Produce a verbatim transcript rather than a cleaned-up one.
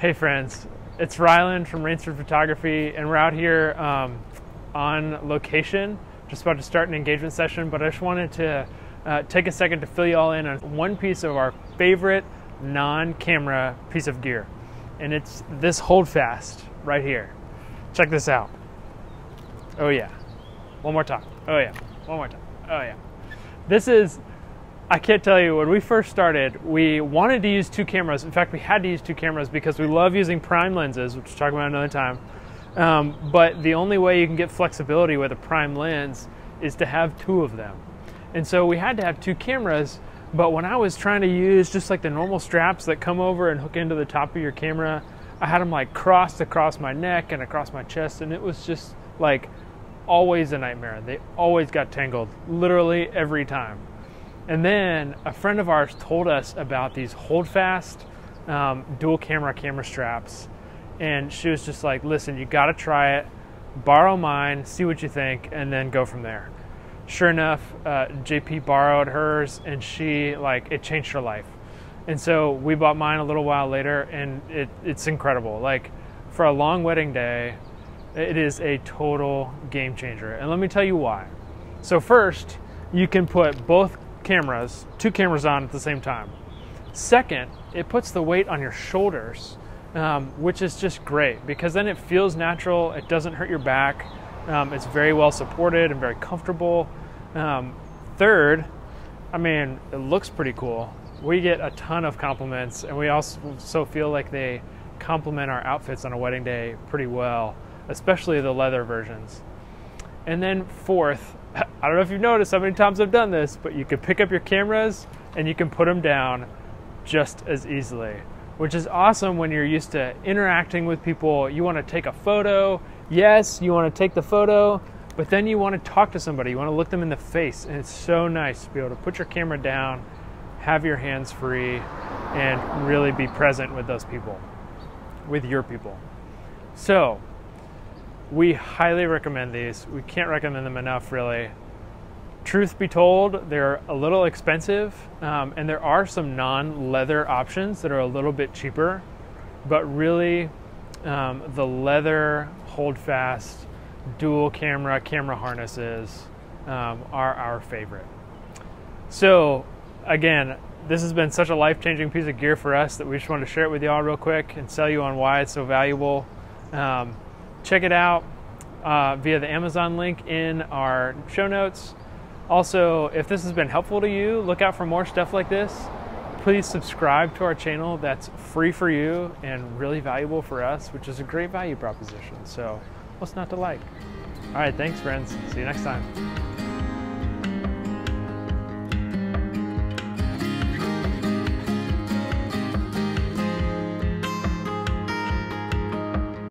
Hey friends, it's Ryland from Rainsford Photography, and we're out here um, on location, just about to start an engagement session, but I just wanted to uh, take a second to fill you all in on one piece of our favorite non-camera piece of gear, and it's this Holdfast right here. Check this out. Oh yeah. One more time. Oh yeah. One more time. Oh yeah. This is, I can't tell you, when we first started, we wanted to use two cameras. In fact, we had to use two cameras because we love using prime lenses, which we'll talk about another time. Um, but the only way you can get flexibility with a prime lens is to have two of them. And so we had to have two cameras, but when I was trying to use just like the normal straps that come over and hook into the top of your camera, I had them like crossed across my neck and across my chest, and it was just like always a nightmare. They always got tangled, literally every time. And then a friend of ours told us about these Holdfast um, dual camera camera straps. And she was just like, listen, you gotta try it, borrow mine, see what you think, and then go from there. Sure enough, uh, J P borrowed hers, and she, like, it changed her life. And so we bought mine a little while later, and it, it's incredible. Like, for a long wedding day, it is a total game changer. And let me tell you why. So first, you can put both cameras, two cameras on at the same time. Second, it puts the weight on your shoulders, um, which is just great because then it feels natural, it doesn't hurt your back, um, it's very well supported and very comfortable. Um, third, I mean, it looks pretty cool. We get a ton of compliments, and we also so feel like they complement our outfits on a wedding day pretty well, especially the leather versions. And then fourth, I don't know if you've noticed how many times I've done this, but you can pick up your cameras and you can put them down just as easily, which is awesome when you're used to interacting with people. You want to take a photo. Yes, you want to take the photo, but then you want to talk to somebody. You want to look them in the face, and it's so nice to be able to put your camera down, have your hands free, and really be present with those people, with your people. So, we highly recommend these. We can't recommend them enough, really. Truth be told, they're a little expensive, um, and there are some non-leather options that are a little bit cheaper, but really um, the leather Holdfast dual camera camera harnesses um, are our favorite. So again, this has been such a life-changing piece of gear for us that we just wanted to share it with y'all real quick and sell you on why it's so valuable. Um, Check it out uh, via the Amazon link in our show notes. Also, if this has been helpful to you, look out for more stuff like this. Please subscribe to our channel. That's free for you and really valuable for us, which is a great value proposition. So what's not to like? All right, thanks friends. See you next time.